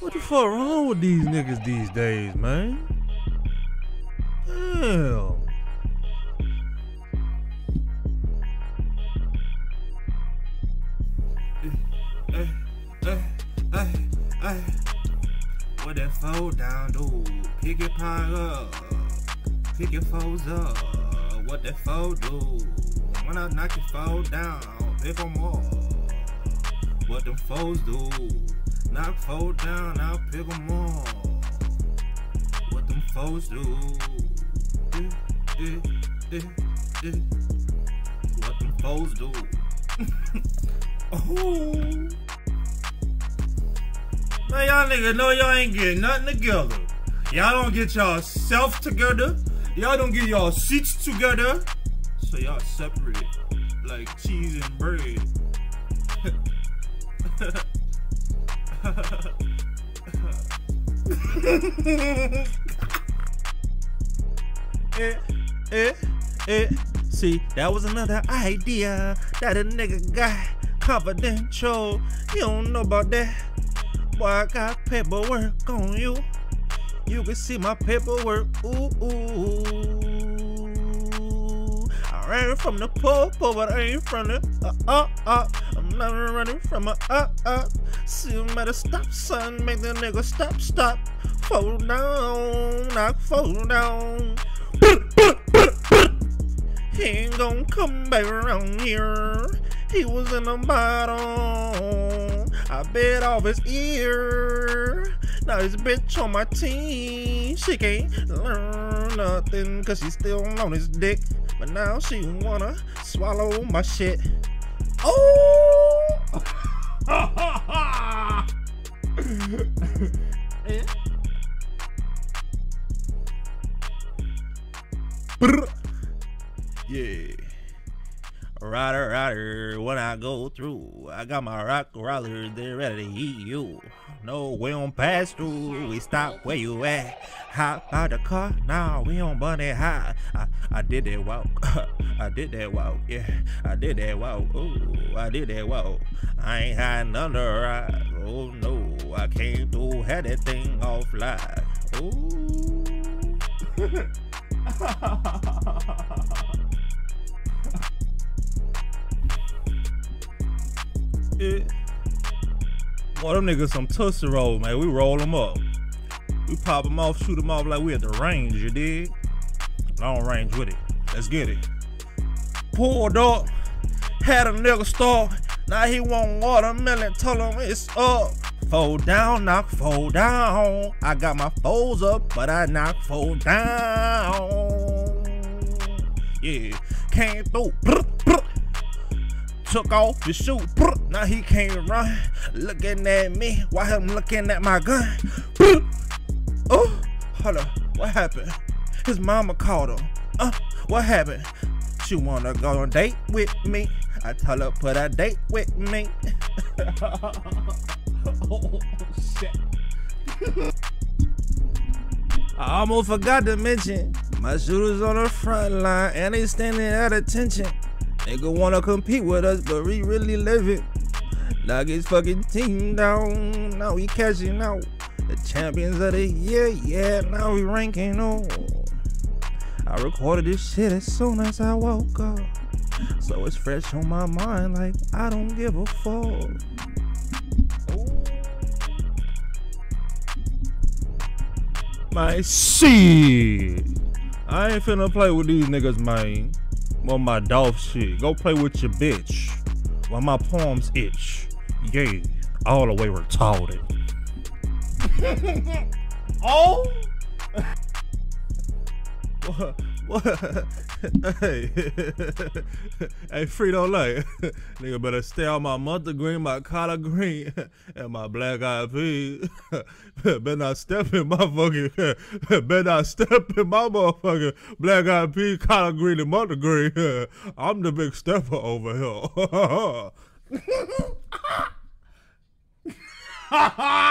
What the fuck wrong with these niggas these days, man? Damn. What that fold down do? Pick your pie up. Pick your foes up. What that fold do? When I knock your foe down, pick them up. What them foes do? Knock foe down, I'll pick them up. What them foes do? What them foes do? Oh. Man, y'all niggas know y'all ain't getting nothing together. Y'all don't get y'all self together. Y'all don't get y'all seats together. So y'all separate like cheese and bread. See, that was another idea that a nigga got confidential. You don't know about that. Boy, I got paperwork on you. You can see my paperwork. Ooh. I ran from the popo, but I ain't from the up. I'm never running from a up. See you at a stop sign, make the nigga stop. Fall down, knock fall down. He ain't gonna come back around here. He was in the bottom. I bit off his ear. Now this bitch on my team. She can't learn nothing cause she's still on his dick. But now she wanna swallow my shit. Oh! Yeah. Rider, when I go through, I got my rock rollers, they're ready to eat you. No, we don't pass through, we stop where you at. Hop out the car, now we on bunny high. I did that walk, I did that walk, yeah. I did that walk, ooh, I did that walk. I ain't hiding under rock, oh no. I can't do, had that thing offline, ooh. Boy, them niggas some Tussie Roll, man. We roll them up. We pop them off, shoot them off like we at the range, you dig? Long range with it. Let's get it. Pulled up, had a nigga start. Now he want watermelon, told him it's up. Fold down, knock, fold down. I got my foes up, but I knock, fold down. Yeah, came through. Took off his shoe, now he can't run. Looking at me, while him looking at my gun. Oh, hold up, what happened? His mama called him. What happened? She wanna go on a date with me. I tell her put a date with me. Oh shit! I almost forgot to mention my shooters on the front line and they standing at attention. Nigga wanna compete with us, but we really live it. Knock his fucking team down. Now we cashing out. The champions of the year, yeah. Now we ranking on. I recorded this shit as soon as I woke up, so it's fresh on my mind. Like I don't give a fuck. My shit. I ain't finna play with these niggas, man. Well, my Dolph shit. Go play with your bitch while my palms itch. Yeah, all the way retarded. Oh! What? Hey. Hey, Frito Lay. Nigga better stay on my mustard green, my collard green, and my black eyed peas. Better not step in my fucking, better not step in my motherfucking black eyed peas, collard green, and mustard green. I'm the big stepper over here.